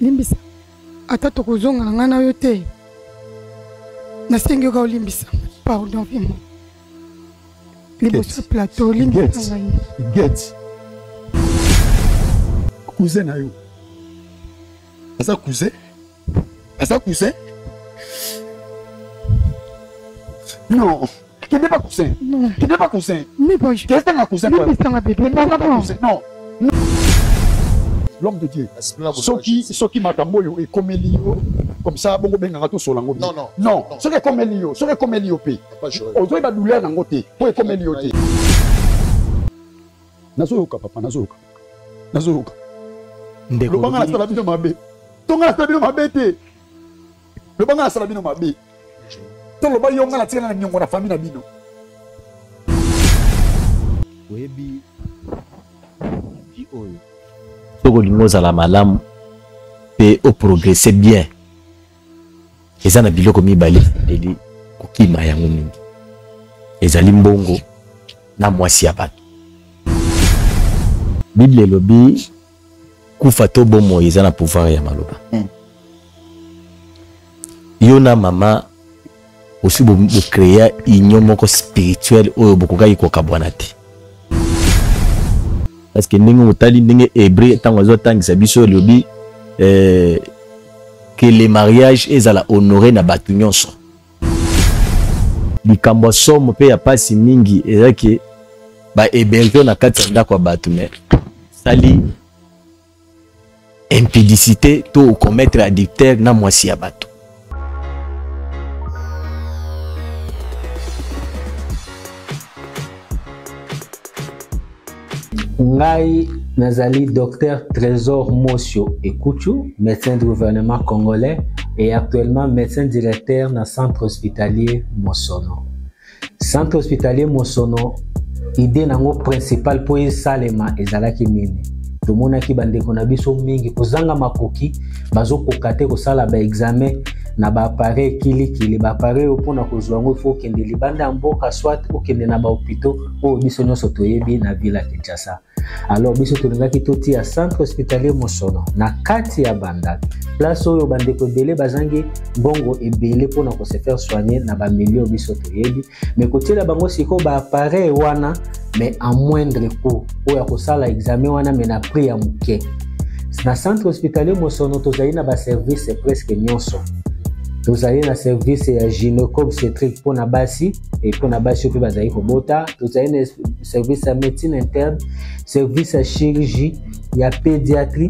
limbisa ata tokozonga ngana yote na senge ka limbisa pardon vraiment liboso plateau limbisa get cousin ayo asa cousin non qui n'est pas cousin non qui n'est pas cousin mais bon je qu'est-ce que cousin non non. L'homme de Dieu. Ceux qui m'attendent et comme Elio, comme ça, bon, ben, garato sur l'angobi. Non, non, non. Ceux qui comme Elio, ceux qui comme Elio P. On doit la douleur dans côté. Pour comme Elio T. Nazouka, papa, Nazouka, Nazouka. Le banga la salabino mabé. Tonga la salabino mabé te. Le banga la salabino mabé. Ton le bayon la tire la nyongo la famille la bino. Webi. Qui oye? À la malam et au progrès c'est bien et ça n'a pas comme ibali et dit qui m'a yangoumi et zalimbongo n'a moi si abat bible lobby koufato bomo et ça n'a pouvoir yamaloba yona mama aussi bon créer union moko spirituel au bokoka yiko kabwanate. Parce que nous sommes hébreux, que les mariages sont honorés dans le monde. Les Cambodges sont pas si mingi et que les hébreux na katanda kwa batu mais sali impudicité to commettre adultère na mwasi ya batu. Ngai nazali docteur Trésor Mosio Ekouchou, médecin du gouvernement congolais et actuellement médecin directeur dans le centre hospitalier Mosono. Centre hospitalier Mosono, idée nango principale pour salema ezalaki nini. Tout le monde qui bande konabiso mingi kozanga makoki bazo kokate kosala ba examen na ba appareil kili ba appareil opona kozwa ngo faut kende libanda mboka soit okende na ba hôpitaux o biso nyoso toyebi na vila Kinshasa. Alors biso tolingaki toti ya centre hospitalier Mosono na kati ya banda place oyo bandeko bele bazangi bongo ebele pona ko se faire soigner na ba milieu biso toyebi mais kotela bango siko ba appareil wana mais à moindre coût oyo kosala examen wana mais na prix ya muke. Na centre hospitalier Mosono tozali na ba service presque nyonso. Nous avons un service gynéco-obstétrique pour la basi et pour la basi pour les robotas. Nous avons un service à médecine interne, service à chirurgie, il y a pédiatrie.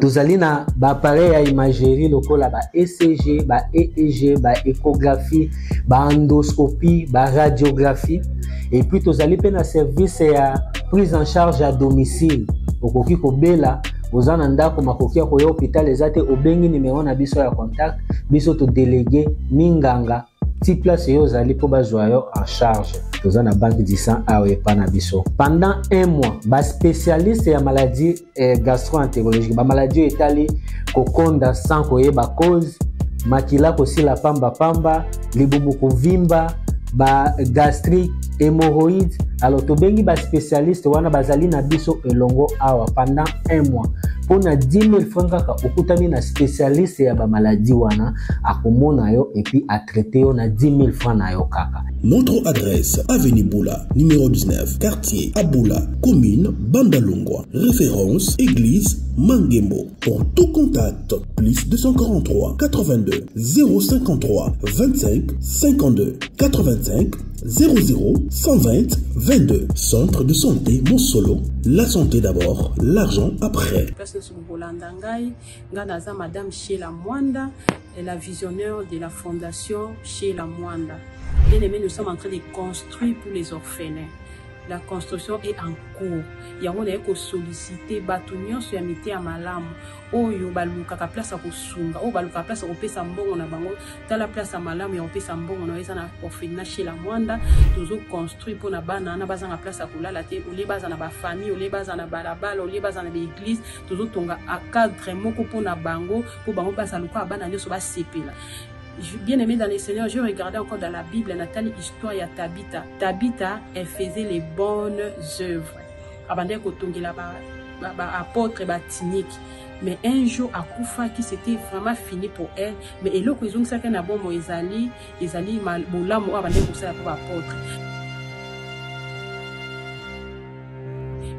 Nous avons un appareil à imagerie, le col à ECG, EEG, échographie, endoscopie, radiographie. Et puis nous avons un service à prise en charge à domicile. Au Kikobela. Vous en avez comme à coquille au hôpital les athées au bengi numéro na biso ya contact biso to délégué minganga ti place yo zali pour bazoyo en charge vous en a banque 10 a ou pas na biso pendant un mois ba spécialiste ya maladie gastro-entérologique ba maladie etali kokonda sans koyeba cause makila kosi la pamba pamba libubu kovimba ba gastrique hémorroïdes. Alors, tu bengi ba spécialiste wana bazali na biso elongo awa pendant un mois. Pour na 10 000 francs kaka okutani na spécialiste ya ba maladie wana akomona yo et puis a traité yo na 10 000 francs na yo kaka. Notre adresse avenue Boula numéro 19 quartier Aboula commune Bandalongwa référence église Mangembo. Pour tout contact plus 243 82 053 25 52 85 00 120 22. Centre de santé Mosolo. La santé d'abord, l'argent après. Parce que je suis madame Sheila Mwanda, la visionnaire de la fondation Sheila Mwanda. Bien aimé, nous sommes en train de construire pour les orphelins. La construction est en cours. Il y a un sollicité, bâtonnion, sur la mité à malam. Oh, yo baluka ka place à Kosunga. Oh, baluka place on peut s'embonner na bango. Dans la place à malam, on peut s'embonner na ezana orphelinat chez la Mwanda. Toujours construit pour na bana na bazana place à Koula la tête. On les bazana ba famille, on les bazana balabal, on les bazana l'église. Toujours tonga a cadre moko pour na bango pour bango place à luka bana nyo soba sepela. Bien aimé dans les Seigneurs, je regardais encore dans la Bible, Nathalie, histoire à Tabitha. Tabitha, elle faisait les bonnes œuvres. Avant d'être au Tongue, l'apôtre Batinique. mais un jour à Koufa qui c'était vraiment fini pour elle, mais et le cousin ça qu'un abon moïsali isali mal bola mo abandé pour ça pour apôtre.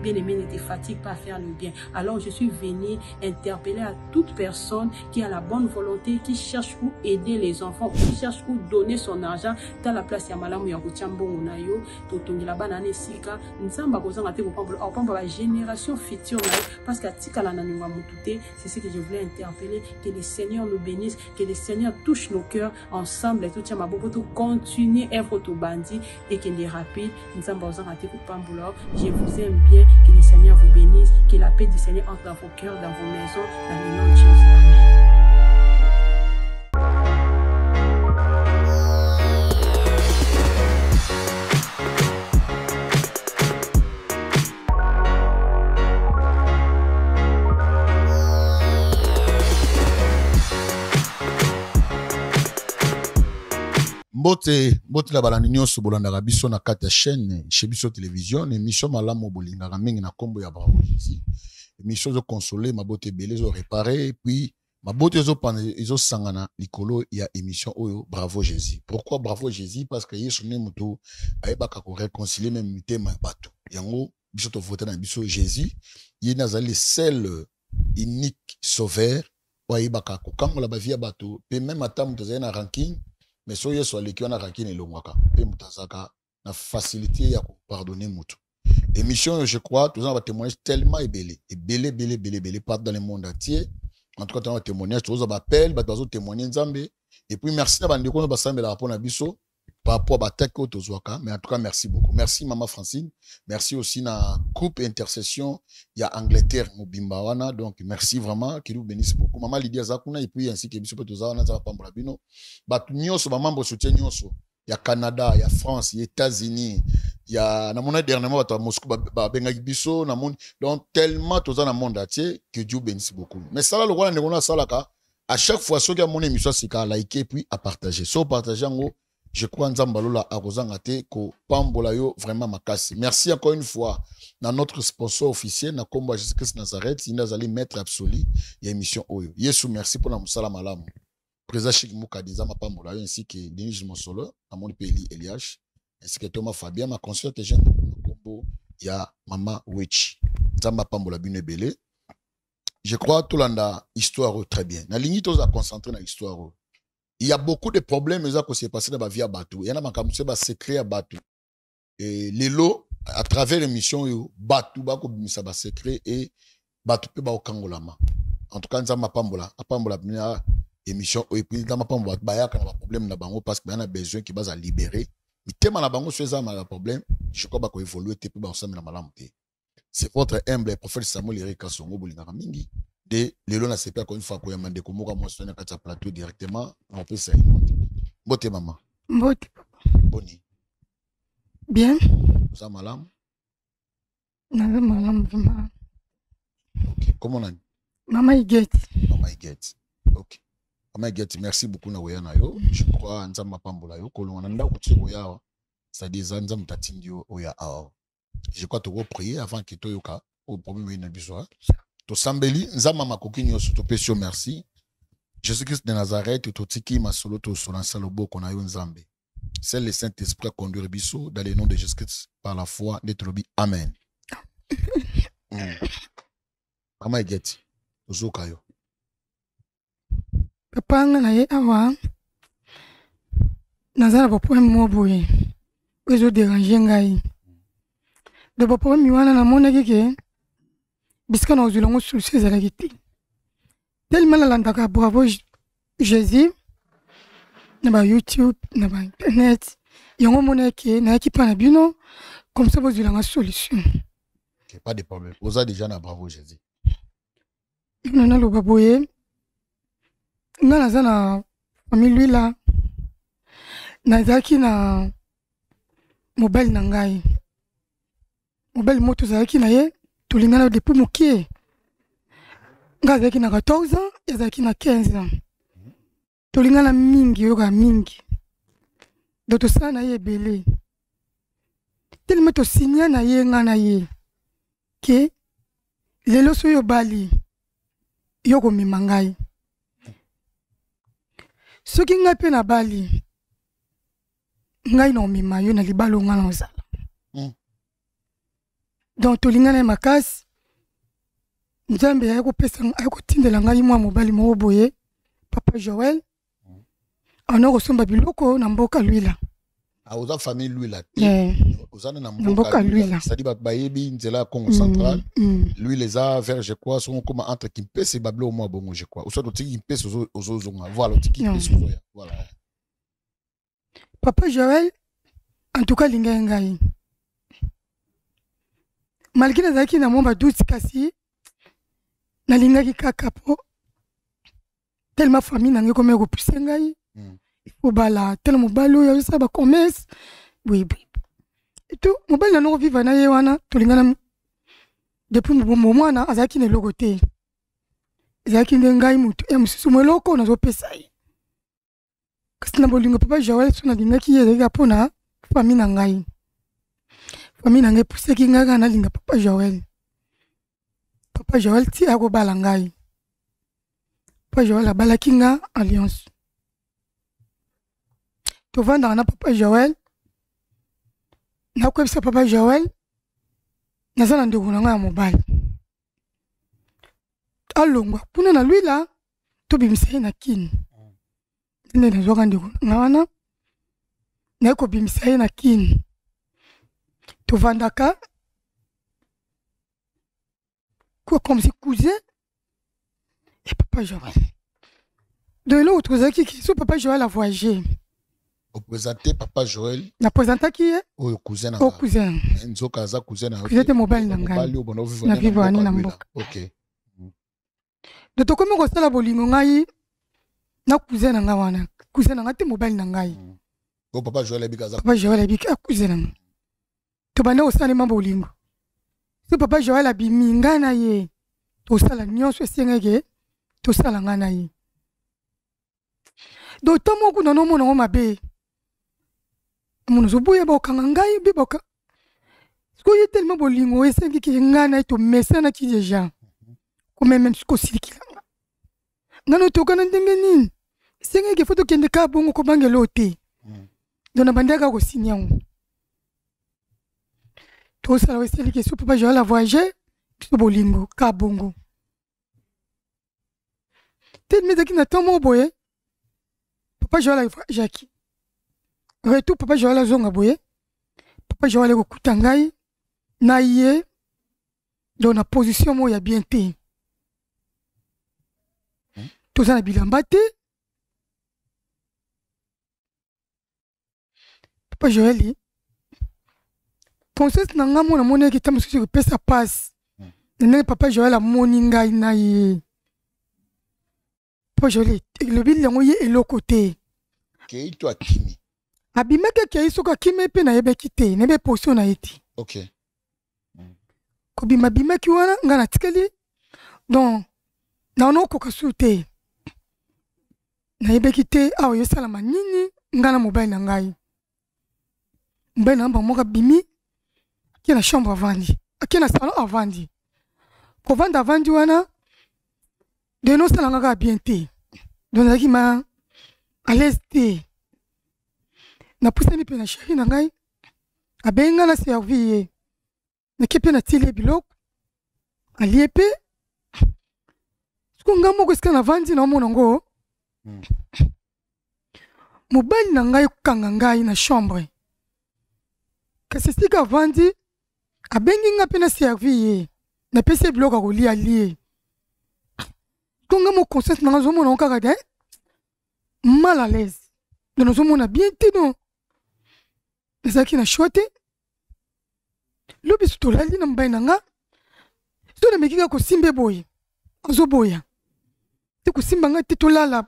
Bien-aimé, ne te fatigue pas à faire le bien. Alors je suis venue interpeller à toute personne qui a la bonne volonté, qui cherche où aider les enfants, qui cherche où donner son argent. Dans la place, il y a Malamu Yakuchambo Unayo, Totongi la banane Sika, Nzamba Kozanga Teko Pambo, Opambo la génération future, parce qu'à Tika la Nanouwa Moutouté, c'est ce que je voulais interpeller, que le Seigneur nous bénisse, que le Seigneur touche nos cœurs ensemble, et tout Tiamabokoto continue œuvre au bandit et qu'il est rapide. Nzamba Kozanga Teko Pambo, je vous aime bien. Que le Seigneur vous bénisse, que la paix du Seigneur entre dans vos cœurs, dans vos maisons, dans le nom de Jésus. Amen. Bote la balanignon sous bolandara biso na kata chaîne chez biso télévision émission malamo bolingara mingi na kombo ya bravo ici émission zo consoler ma bote belé zo réparer puis ma bote zo pande zo sangana likolo ya émission oyo bravo Jésus. Pourquoi bravo Jésus? Parce que yesu ne mutu ayebaka ko réconcilier même mitema bato yango biso to voter na biso Jésus ye nazali seul unique sauveur ayebaka ko kangola ba via bato pe même atam to na ranking. Mais si vous avez un raquin et le moaka, la facilité à pardonner Moutou. Émission, je crois, tout un témoignage tellement ébélé, ébélé, partout dans le monde entier. En tout cas, un témoignage, tout un appel, un témoignage Zambé. Et puis, merci d'avoir dit qu'on a passé la réponse à Bissot par rapport à Bataka ou Tozoaka. Mais en tout cas, merci beaucoup. Merci, Maman Francine. Merci aussi na groupe intercession. Il y a Angleterre, Mobimbawana. Donc, merci vraiment. Qu'il vous bénisse beaucoup. Maman Lydia Zakuna. Et puis, ainsi que Bissot Tozoana, Zapambra Bino. Batunios, maman, vous souteniez Nioso. Il y a Canada, il y a France, il y a États-Unis. Il y a, dernièrement, à Moscou, à Benghazi Bissot. Donc, tellement Tozoana monde entier. Que Dieu bénisse beaucoup. Mais ça, là, le roi, on a ça, là, à chaque fois, ceux qui ont mon émission, c'est qu'à liker, puis à partager. So partager en haut. Je crois que Nzambalola a rosangate ko pambolayo vraiment makasi. Merci encore une fois à notre sponsor officiel, na kombo Jésus-Christ Nazareth, il nous allait mettre absolu y a émission oyo. Yesu merci pour la musala malam. Président Chik Moukadiza ma pambolayo ainsi que Denis Monsolo, à mon pays Eliash, ainsi que Thomas Fabien ma conscience des jeunes combo ya Mama Witch. Nzamba pambola bine belé. Je crois tout l'anda histoire très bien. Na ligne tous à concentrer na histoire. Il y a beaucoup de problèmes qui se passent dans la vie à Batou. Il y en a qui secret à Batou. Et les lots, à travers l'émission, Batou, c'est secret et Batou, c'est au Kangolama. En tout cas, nous avons pambola émission et puis nous avons problème parce qu'il y a besoin qui va libérer. Mais tellement nous avons problème, je crois qu'on évolue et puis ensemble dans la. C'est votre humble prophète Samuel Eric Kassongo Bolingaramingi. Et les gens ne savent pas qu'on fait quoi, mais de comment on se met à plateau directement, on peut s'y monter. Bonne maman. Bonne. Bonne. Bien. Vous avez malam? Non, je malam vraiment. Ok. Comment on a dit? Maman y get. Maman y get. Ok. Maman y get. Merci beaucoup na weyana yo. Je crois nza mapambola yo. Kolonga nda kuti oya. Ça dit nza mtatindi yo oya ao. Je crois te reprier avant que toi yoka au premier une bisou. To sambeli nzama makoki nyoso to pesio merci Jésus-Christ de Nazareth to tiki masolo to solansa loboko na yo nzambe. C'est le Saint-Esprit conduire biso dans le nom de Jésus-Christ par la foi d'être lobi amen. Mama get ozoka yo. Papa nga naye awa nazala bopo moboye. Ozo déranger ngai. De bopo miwana na mona keke. Biscuit nous allons sur ces arrêtés. Tellement la langue bravo Jésus, n'aba YouTube, n'aba Internet, y a un moment qui n'a qui pas bien comme ça vous allons solution. Pas de problème. Vous avez déjà na bravo Jésus. Non non le baboué, non la zana famille lui là, na zaki na mobile nangai, mobile moto zaki na ye. Tulingana depuis mon qui ngaza qui na 14 ans et za qui na 15 ans tulingana mingi yoga mingi doto sana ye belé tellement to signa na ye ngana ye ke lelo so yo bali yoko mimangai. Soki nga pe na bali, nga ino mima yo na libalo nga na ozala. Donc tolinga na makasi, nzambe ayako pesa ayako tindela nga imwa mobali mo boye, Papa Joël. Anoko somba biloko na mboka luila. A oza famille luila. Oza na mboka luila. C'est-à-dire ba bayebi nzela Congo central. Lui les a vers je crois sont comme entre Kimpe c'est bablo moi bongo je crois. Ou soit tiki Kimpe ozo zonga. Voilà tiki Kimpe ozo ya. Voilà. Papa Joël, en tout cas, lingayengai. Malgré les acquis, na mamba douze kasi, na lingaki kakapo, tellement famille na ngi komé repusengai, obala, tellement balo ya usa ba commerce, oui. Et tout, mon bel na no viva na yewana, to lingana depuis mon moment na azaki ne logoté, azaki ngai mutu, et mususu meloko na zo pesai. Kasina bolingo Papa Joël sona dingaki yega pona famina ngai. Famina ngai puseki ngaga na linga Papa Joël. Papa Joël ti ako balangai. Papa Joël abala kinga alliance. To vanda na Papa Joël. Na kwebisa Papa Joël. Na zana nduguna nga mobali. Alongwa puna na luila to bimse na kin. Nde na zoka ndiko ngawana na ko bimisa na kin to vandaka ko comme si cousin et Papa Joël de l'autre zaki qui sous Papa Joël a voyagé au présenter Papa Joël na présenter qui est au cousin au cousin nzoka za cousin a était mobile nanga na vivre na mboka OK de to comme ko sala bolingo ngai na cousin nga wana cousin nga te mobile na ngai ko Papa Joël ebikaza Papa Joël ebika cousin to bana osale mambo lingo so Papa Joël abimi nga na ye to sala nyonso sengege to sala nga na ye do tomo ku nono mona o mabe mona so boya ba kanga ngai bi boka ko ye tellement bolingo esengi ki nga na to mesana ki deja ko même ko siliki nano toka na ndenge nini senga ke foto kende ka bongo ko bange lote dona bandaka ko sinyango to sala weseli ke so Papa Joël a voyagé to bolingo ka bongo tel me daki na tomo boye Papa Joël a voyagé ki retour Papa Joël a zonga boye Papa Joël ko kutangai na ye dona position mo ya bien te. Tout ça, il a battu. Papa Joël, princesse n'a pas mon amour qui t'a mis sur sa passe. Papa Joël a mon inga inaïe. Papa Joël, le bilan est l'autre côté. Qui est toi qui? Abimé qui est sur qui me peine à ébéquité, n'est pas poisson à été. OK. Kobima bimé qui ouana, n'a pas de donc, n'a pas de souté. Naibekite awo yesala manini ngana mobile na ngai mbe na moka bimi akina chambre avandi akina salon avandi ko vanda avandi wana de no sala ngaka bien te donaki ma à l'est na pusani pe na chérie na ngai abenga na servie na kepe na tile biloko aliepe ko ngamo ko skana avandi na monongo. Mobali na ngai kanga ngai na chambre. Kasisika vandi abengi nga pena servie na pese bloka ko li ali. Konga mo conscience na zomo na kaka de mal à l'aise. De nos zomo na bien tino. Ezaki na shote. Lobi sutolali na mbaina nga. Sona mekika ko simbe boy. Kozo boya. Te ko simba nga titola la.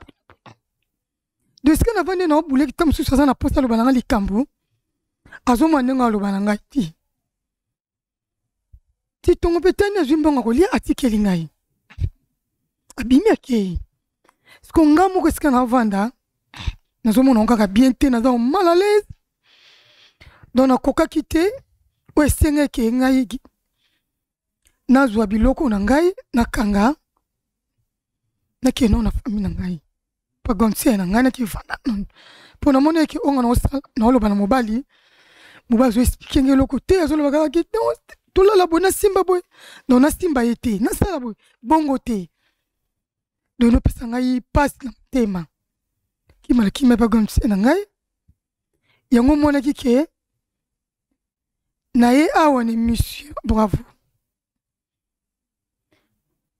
De ce qu'on a vendu dans le boulet qui tombe sur sa poste à l'obananga l'icambou, à son mananga l'obananga ti. Si ton pétain est une bonne reliée à Tikelinaï. Abimé à qui? Ce qu'on a moué ce qu'on a vendu, nous avons encore bien été dans mal à l'aise. Dans la coca quitté, ou est-ce qu'il y a qui n'a eu? N'a zouabiloko n'angaï, n'a kanga, Bravo.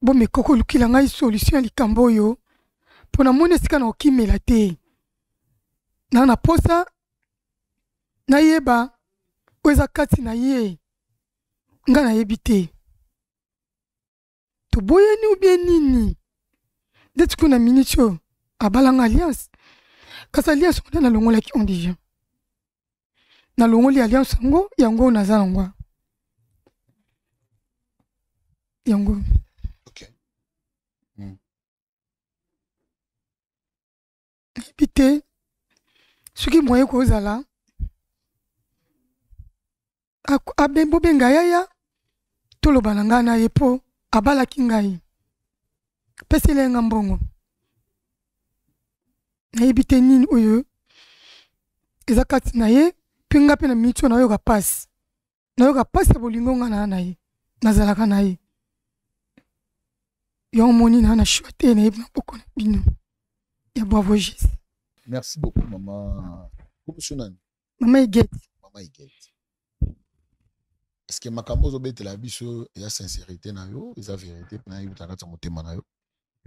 Bon, mais quand on a une solution, on pour la monnaie, c'est qu'on a qui me l'a dit. Dans la poste, naïeba, où est-ce que naïe, on a évité. Tu bois ni ou bien ni. Dès qu'on a miniature, à balang alliance, quand alliance on a la longue qui on dit. Na longo li alliance ngo, yango nazalangwa. Yango. Pité, ce qui moyen cause là, à bembo bengaya, tout le balanga na yepo, à balakingai, pesile ngambongo. Na pité nin oyo, ezakati na ye, pinga pena micho na yoga passe bolingo ngana na ye, nazalaka na ye. Yon moni na chouate na yebna bokona bino. Merci beaucoup, maman. Comment est-ce que maman Iguette. Maman Iguette. Est-ce que Makambo Zobé te l'a dit, il y a sincérité, il y a vérité, il y a vérité,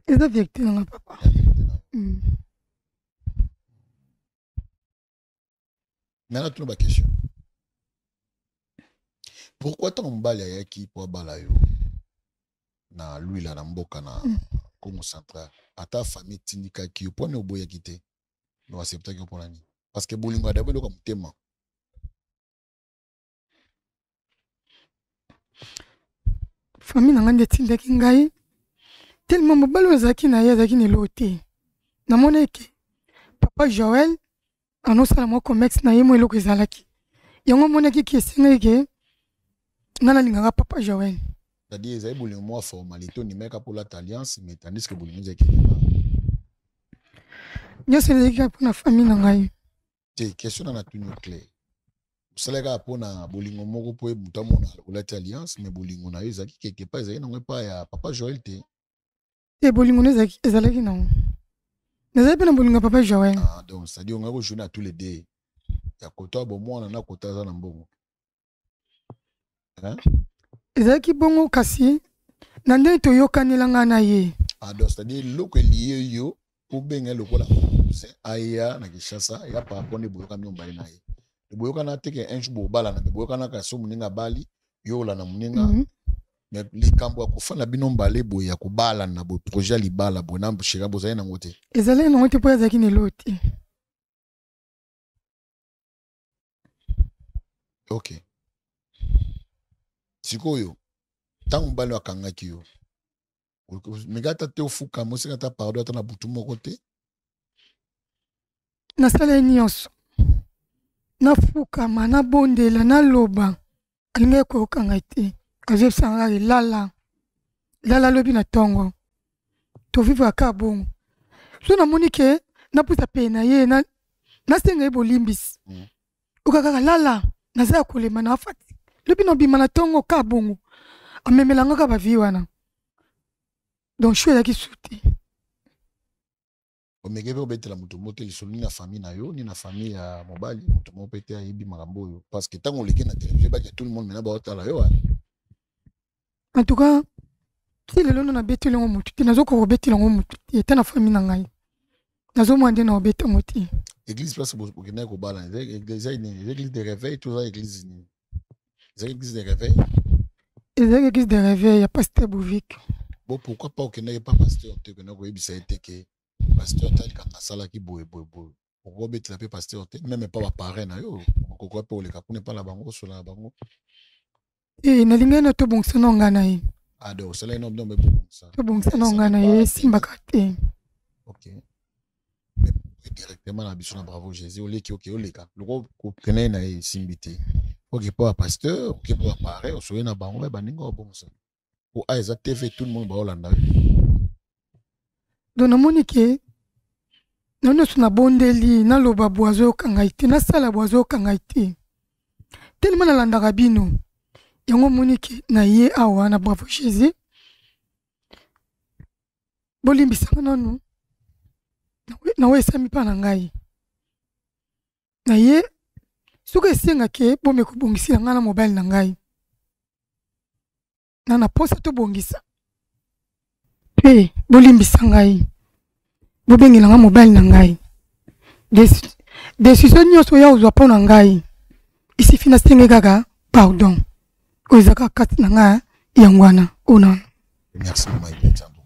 il y a vérité, papa. Maintenant, tu as une question. Pourquoi tu as un bal à qui pour balayo? Na lui la mboka na Congo central. À ta famille Tindika qui au point de boya quitter, nous acceptons que pour l'année. Parce que Bolingo d'abord le comme témoin. Famille n'a rien de Tindika ingai. Tellement mon ballon zaki na ya zaki ne l'ôté. Na mon équipe, Papa Joël, annonce à moi comme ex na yemo le kizalaki. Yango mon équipe qui est singe, nana lingara Papa Joël. C'est-à-dire, ils avaient une formalité, ils n'avaient pas pour l'alliance, mais tandis que Boulin nous a quitté. Je suis allé pour la famille. C'est question dans la tenue claire. Vous allez pour la Boulin, vous pouvez vous l'alliance, mais Boulin, vous n'avez pas à Papa Joël. Et Boulin, vous n'avez pas à Papa Joël. Ah, donc, c'est-à-dire, on a rejoint à tous les deux. Il y a côté, bon, moi, on a côté à Zanambo. Hein? Ezaki bongo kasi nande to yokanelanga na ye ado c'est-à-dire lokeliye yo ubenga lokola c'est aya na kishasa ya pa pone boyoka myomba na ye boyoka na teke ench bo bala na boyoka na kaso muninga bali yola na muninga mais likambo akufana binomba le boya kubala na bo projet libala bonambo shira bozaye na ngote ezale na ngote po ezaki ne loti OK. Sikoyo, tant que balo akangaki yo. Megata te ofuka mosika ta pardon ta na butumo kote. Na sala nyonso. Na fuka mana bondela na loba. Alinga ko kangaite. Aje sanga lala. Lala lobi na tongo. To vivre ka bongo. So na monike na puta pena ye na na senga ebolimbis. Ukaka lala na za kolema na afati. Lobino bimana tongo ka bongo amemelanga ka baviwana donc chouela ki souti omegebe obetela mutu moteli solini na famille na yo ni na famille ya mobali mutu mopete ya ibi makambo yo parce que tango leke na télévision ba tout le monde mena ba otala yo en tout cas si le lono na beteli ngo mutu ti nazo ko beteli ngo mutu eta na famille na ngai nazo mwande na obetango ti église place bokena ko bala église de réveil tout ça église ni l'église de réveil. L'église de réveil, il n'y a pas de bouvique. Bon, pourquoi pas qu'il n'y ait pas de pasteur? Pasteur, il y a un salaire qui boue. Pourquoi mettre la pasteur? Même pas la parraine. Pourquoi pas le capon n'est pas la bango sur la bango? Et il y a un peu de bon sang en Ghanaï. Ah, donc, c'est un homme de bon sang. Bon sang en Ghanaï, c'est un bacaté. OK. Mais directement, la mission à bravo Jésus, au lait, le gros coup qu'il n'y ait simbité. Ok, pas pasteur, ok, pas pareil, on souvient d'un bango, ben, n'importe quoi. Pour Aïssa TV, tout le monde va au Landa. Donc, merci, Maïbet, en tout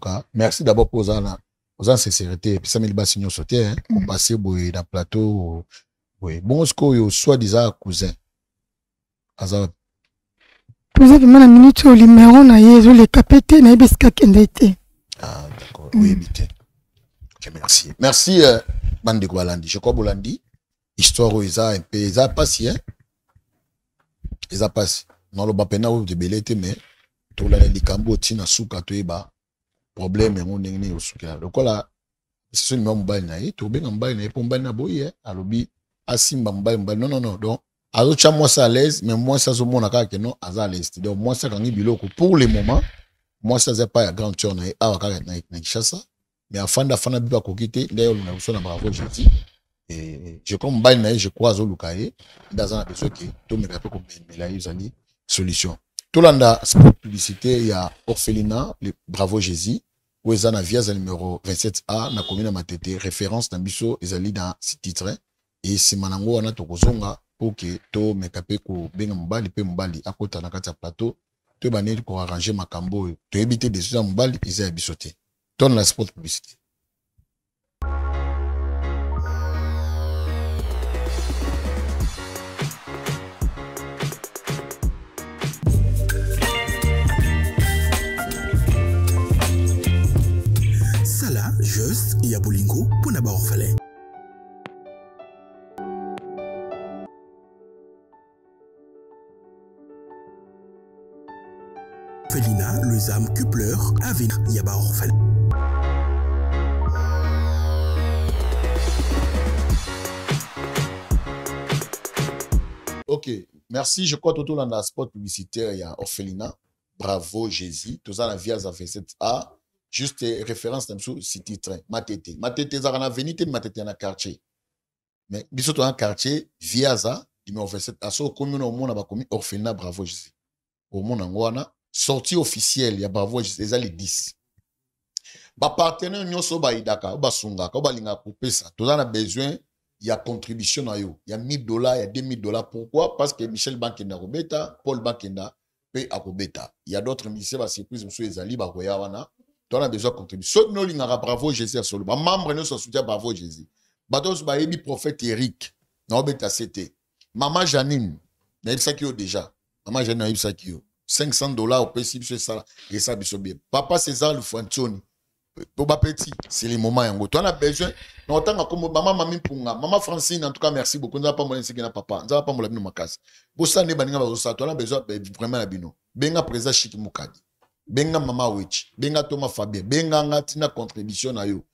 cas. Merci d'abord pour la sincérité. Puis ça m'a dit sauté, hein. On passe dans le plateau. Bon, ce qu'on soi-disant cousin. Ah, d'accord. Oui, bien. Merci. Merci, Bande Gualandi. Je crois que Bolandi, histoire où ils ont un peu, ils ont passé, hein. Ils ont passé. Non, le bapena ou de belleté, mais tout le monde dit na souka tu eba problème on n'est au souka. Donc là, c'est seulement mobile naïe, tout bien mobile naïe, pour mobile na boye, alobi asimba mobile. Non non non, donc azocha moi ça à l'aise, mais moi ça au monde akake non azal l'aise. Donc moi ça kangi biloko pour le moment, moi ça c'est pas grand tour naïe, akake naïe na kishasa. Mais afin d'afin biba kokite d'ailleurs on a besoin bravo jeudi et je comme bail naïe je croise au lukae dans un besoin qui tout me rappelle comme mais là ils ont dit solution tout l'anda sport publicité il y a orphelinat le bravo Jésus où ils en aviez le numéro 27A na commune Matete référence dans biso ils allaient dans ce titre et si manango on a tokozonga pour que tout me capé ko benga mbali pe mbali akota na kati ya plateau te banel ko arranger makambo te éviter des gens mbali ils a bisoté donne la sport publicité. Sala, juste et Yabolingo pour n'avoir orphelin. Felina, les âmes qui pleurent, avec Yaba orphelin. Ok, merci. Je crois tout dans la spot publicitaire, il y a orphelinat. Bravo, Jésus. Tout ça, la via 27A. Juste référence dans le titre. Matete. Matete, ça a venu, Matete, dans le quartier. Mais, surtout dans le quartier, via ça, numéro 27A. So, commune au monde, on a commis orphelinat, bravo, Jésus. Au monde, on a sortie officielle, il y a bravo, Jésus, les 10. Bah, partenaire, nous sommes baïdaka, bah, sungaka, bah, linga, coupé ça. Tout ça, on a besoin. Il y a contribution à yo. Il y a $1000, il y a $2000. Pourquoi? Parce que Michel Bankenda Robeta, Paul Bankenda, paye à Robeta. Il y a d'autres ministères, parce que plus monsieur Ezali, Bakoyawana, on a besoin de contribution. Ceux qui nous l'ont bravo Jésus à Solo. Membre nous sont soutien bravo Jésus. Bados Baébi, prophète Eric, na Robeta c'était. Maman Janine, naïb Sakio déjà. Maman Janine naïb Sakio. $500 au pays, monsieur Sala. Et ça, monsieur bien. Papa César Lufantoni. Pour ma petite, c'est le moment. Tu as besoin. Non, tant que maman, mamie, punga. Maman Francine, en tout cas, merci beaucoup. Nous n'avons pas mon insigne à papa. Nous n'avons pas mon labino ma casse. Pour ça, nous avons besoin vraiment labino. Benga présent Chik Moukadi. Benga Mama Witch. Benga Thomas Fabien. Benga Ngatina contribution à yo.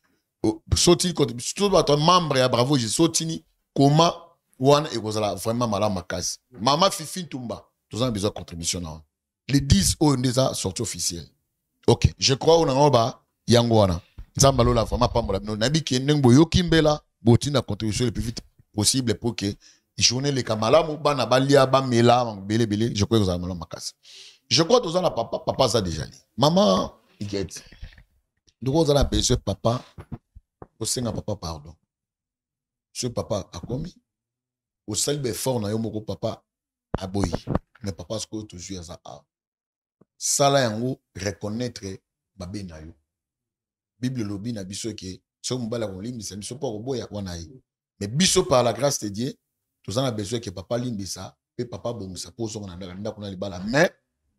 Sotini contribution. Tout à ton membre et à bravo, j'ai sotini. Comment, ouan et gozala. Vraiment malade ma casse. Maman Fifi Tumba. Nous avons besoin de contribution à yo. Les 10 ont déjà sorti officiel. Ok. Je crois qu'on a en bas. Yangwana. Zambalo la fama pamola. Non, nabi ki n'engo yo kimbela. Botina contribution le plus vite possible pour que journée les kamala mouba na balia ba mela bele bele. Je crois que vous avez mal makas. Je crois que vous avez papa. Papa ça déjà dit. Maman, il guette. Donc vous avez appelé ce papa. Vous avez papa pardon. Ce papa a commis. Vous avez fort na yo moko papa a boy. Mais papa ce que toujours ça a. Ça là yango reconnaître babé na yo. Bible lobby na biso ke so mbala ko limbisa biso pa ko boya wana yi mais biso par la grâce de Dieu tous on a besoin que papa limbisa pe papa bongisa po so na nda kuna libala mais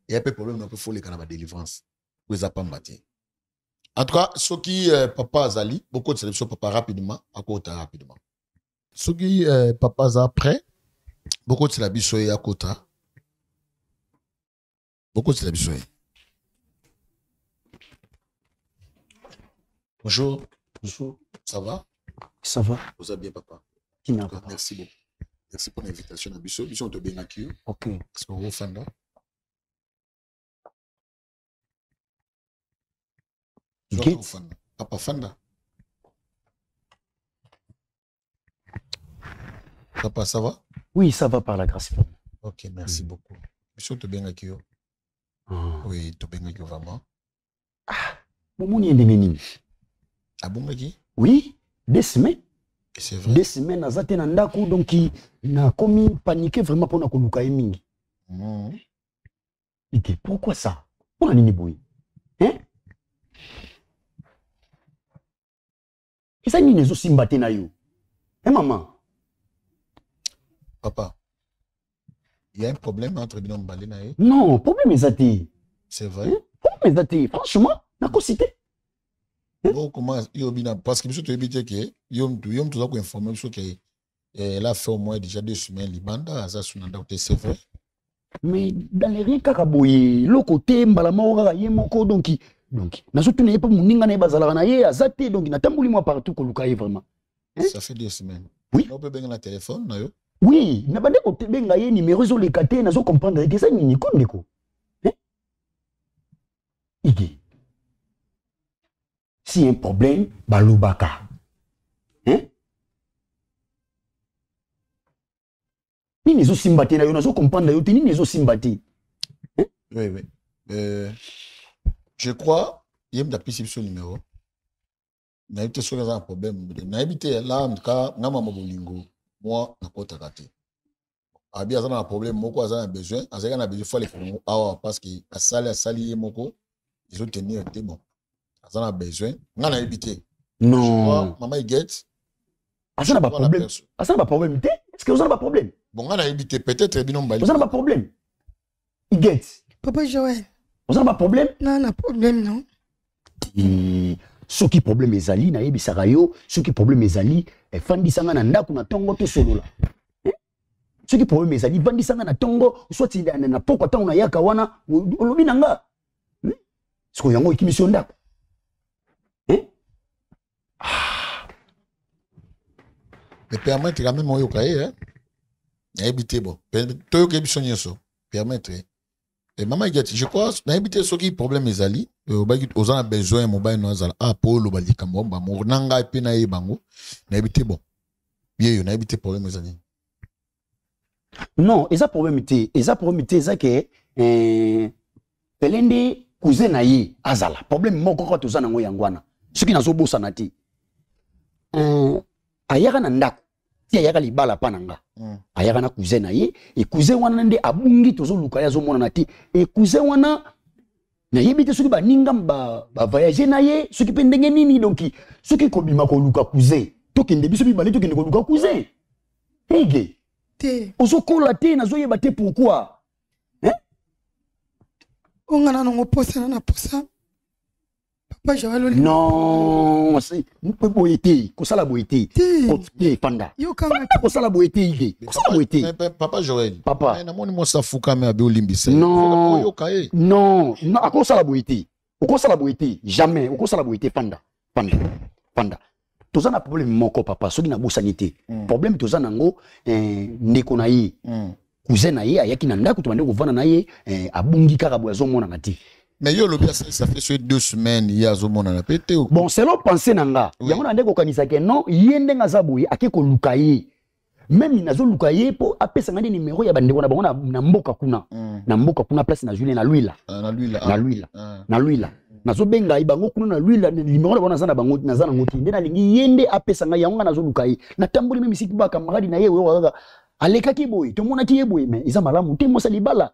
il y a peu problème on peut faut les canaba délivrance pour ça pas matin en tout cas ceux qui papa Zali beaucoup de sélection papa rapidement à côté rapidement ceux qui papa za après beaucoup de la biso ya kota beaucoup de la biso Bonjour. Bonjour. Ça va? Ça va. Vous allez bien, papa? D'accord, merci beaucoup. Merci pour l'invitation à Bissot. Bissot, on te bénéficie. Ok. Est-ce qu'on vous fait là? Papa Fanda. Papa, ça va? Oui, ça va par la grâce. Ok, merci beaucoup. Bissot, te bénéficie. Oui, te bénéficie vraiment. Ah, mon est devenu. Ah bon, oui, 2 semaines. C'est vrai. 2 semaines, donc il a commis paniqué vraiment pour nous mingi. Il dit pourquoi ça? Pourquoi il n'y hein? Et ça n'y est aussi mbatté na yo. Hein maman? Papa, il y a un problème entre bino mbalé na yo? Non, problème est c'est vrai. Hein? Problème est franchement, n'a pas cité. Parce que monsieur te dit que yom tout ça qu'on informe monsieur que elle a fait au moins déjà 2 semaines libanda ça sunanda au c'est vrai mais dans les rien kakaboye le côté mbalama ora yemoko donc na surtout ne pas moninga na bazala na ye azate donc na tambuli moi partout ko lukaye vraiment ça fait 2 semaines oui on peut benga na téléphone na yo oui na bande ko benga ye numéro zo le katé na zo comprendre que ça nini ko ndeko idi. Si un problème, baloubaka. Hein? Ni les autres simbati, na yonazo comprendre la yote, ni les autres simbati. Oui, oui. Je crois, il y a un numéro. Na yote sur un problème. Na yote là, en tout cas, na maman bolingo, moi, na kota kate. Abi azana un problème, moko azana besoin, azana besoin faut les faire. Ah, parce que à sali moko, ils ont tenu un bon. J'en ai besoin. On a évité. Non. Maman, il guette. Ça n'a pas problème. Ça n'a pas problème. Est-ce que vous n'avez pas problème? Bon, on a évité. Peut-être. Vous n'avez pas problème. Il guette. Papa Joël. Vous n'avez pas problème? Non, on a problème, non. Ceux qui problème les alliés, naïe bisarayo. Ceux qui problème les alliés, fandisanga na ndaku na tongo to solo là. Ceux qui problème les alliés, fandisanga na tongo. Soit il na poko tango na yakawana. Olobi nanga. Est-ce que yango ikimisio ndaku? Mais permettre quand même au cahier, hein? N'habitez bon. Toi qui es so, permettre. Et maman dit, je crois, n'habitez ceux qui problème les alliés. Aux gens besoin mobile nous allons Apollo bali kambo ba monanga et puis naie bango. N'habitez bon. Bien, on n'habitez problème les alliés. Non, ils a problème té, ils a problème té ça que pelende cousin naie azala. Problème moko ko tozana ngoyangwana. Ceux qui nazo bosa nati. Ayaka na ndako ti ayaka libala pananga ayaka na cousin na ye et cousin wana nde abungi tozo lukaya zo mona na ti et cousin wana na yebite soki ba ninga ba voyager na ye soki pe ndenge nini donc soki kobima ko luka cousin to kende biso bi bale to kende ko luka cousin ege te ozo kola te na zo yeba te pourquoi hein ongana ngo posana na posa Papa Joël. Non, c'est nous pouvons boiter, comme ça la boiter. Côté panda. Comme ça la boiter, comme ça la boiter. Papa Joël. Papa. Non. Non, non, comme ça la boiter. Comme ça la boiter, jamais. Comme ça la boiter panda. Panda. Tous on a problème moko papa, celui na bosanité. Problème tous on ngo ndeko na yi. Cousin na yi ayaki na ndako tumande ko vana na yi abungi kaka boazo mona ngati. Mais yo, le bien, ça fait 2 semaines, il y a zomon à la pété. Bon, c'est l'autre pensée, Nanga. Il y a un andé qui non, il y a un azaboué, à qui qu'on loukaye. Même il y a un loukaye pour appeler sa numéro, il y a un namboka kuna. Namboka kuna place, na Julien, na l'huile. Na l'huile. Na l'huile. Na l'huile. Na zobenga, il y a un l'huile, numéro de Bonazana Bangot, Nazan Mouti. Il y a un yende appeler sa numéro, il y a un loukaye. Na tambouli, même si tu vas camarade, il y a un aleka qui boy, tout le monde a qui est boy, mais ils ont malam, tout le monde a libala.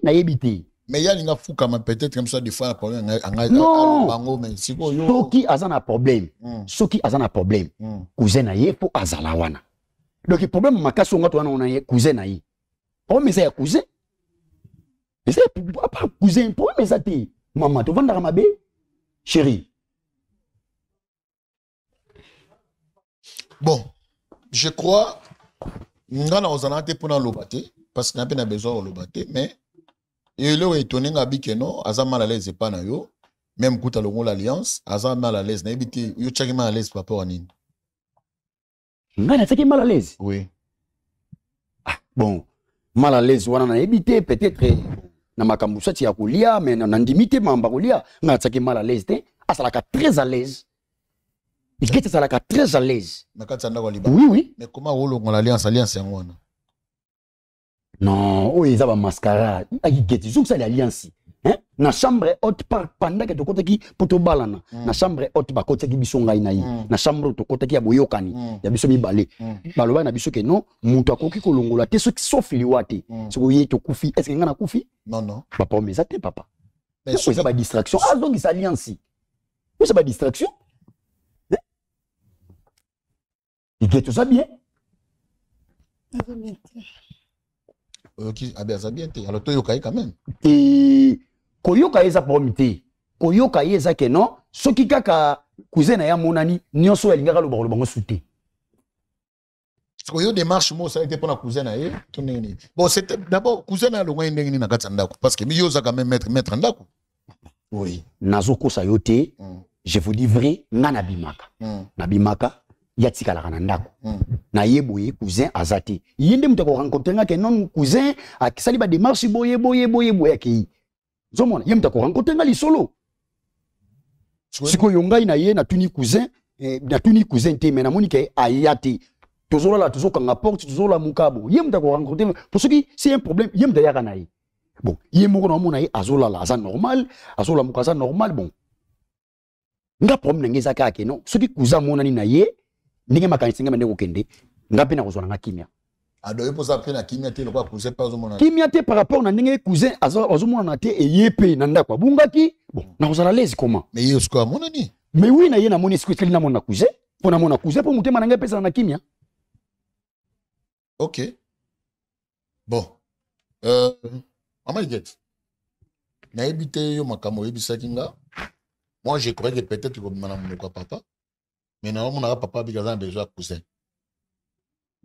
Na yebite. Mais il y a des fous comme peut-être comme ça des fois un problème. Non. Mais si vous ceux qui ont un problème, ceux qui ont un problème, cousin aïe pour azalawana. Donc le problème makas on a toi on a cousin aïe. Oh mais c'est cousin. Mais c'est pas cousin. Pourquoi mais ça t'es maman tu vas dans ma bé chérie. Bon, je crois nous allons en attaquer pour nous battre parce qu'on a besoin de nous battre mais et là, étonné, il y a des gens qui sont mal à l'aise. même quand on a l'alliance, on mal à l'aise. On est mal à l'aise par rapport à nous. On est mal à l'aise. Oui. Ah, bon, mal à l'aise, on a évité peut-être. On a mais on a limité, mais on a mal à l'aise. On est très à l'aise. Il est très à l'aise. Oui, oui. Mais comment on a l'alliance? Alliance, non, oh, ils ont un mascarade. Ils ont l'alliance. Na chambre haute pendant que tu côté qui poto balana na chambre haute ba côté qui biso ngai nayi na chambre to côté qui aboyokani ya biso mibale baloba na biso ke non mutu akoki ko longola te soki sofi liwate soko ye to kufi est-ce que ngana kufi non non papa mais ça te papa mais c'est pas distraction ah donc ils alliance oui c'est pas distraction il est tout ça bien qui a bien alors toi yokai quand même et koyoka eza promité koyoka eza ke non soki kaka cousin ya monani nyonso elingaka lo bango souté koyo démarche mo ça était pour la cousin ya tout nini bon c'était d'abord cousin ya lo ngende nini na katsa ndako parce que miyoza quand même mettre ndako oui nazoko sa yoté je vous dis vrai ngana bimaka na bimaka yatika la kanandako na yeboye cousin azati yinde mutako rencontrer ngake non cousin akisali ba démarche boye ki Zomona, yem tako rencontre ngali solo. Siko yongai na ye na tuni cousin te mena moni ke ayati. Tozolo la tozo kanga porte tozolo la mukabo. Yem tako rencontre pour ce qui c'est un problème yem dayaka na ye. Bon, yem ko na mona ye azola la za normal, azola mukaza normal bon. Nga problème ngeza ka ke non. Ce qui cousin monani na ye ndenge makanitsinga mende ko kende. Nga pena ko zona nga kimia. Kimia te par rapport à un cousin, et yépé, nanda quoi. Bungaki, bon, na vous allez comment? Mais il y a mon ami. Mais oui, na y a mon escrit, na mon cousin, pour na mon cousin, pour monter ma langue, pesa na kimia. Ok. Bon. Amaïget. Na ebité yo makamo ebisa kinga. Moi, je croyais que peut-être que madame ne croit papa. Mais na mon papa bigazan besoin cousin.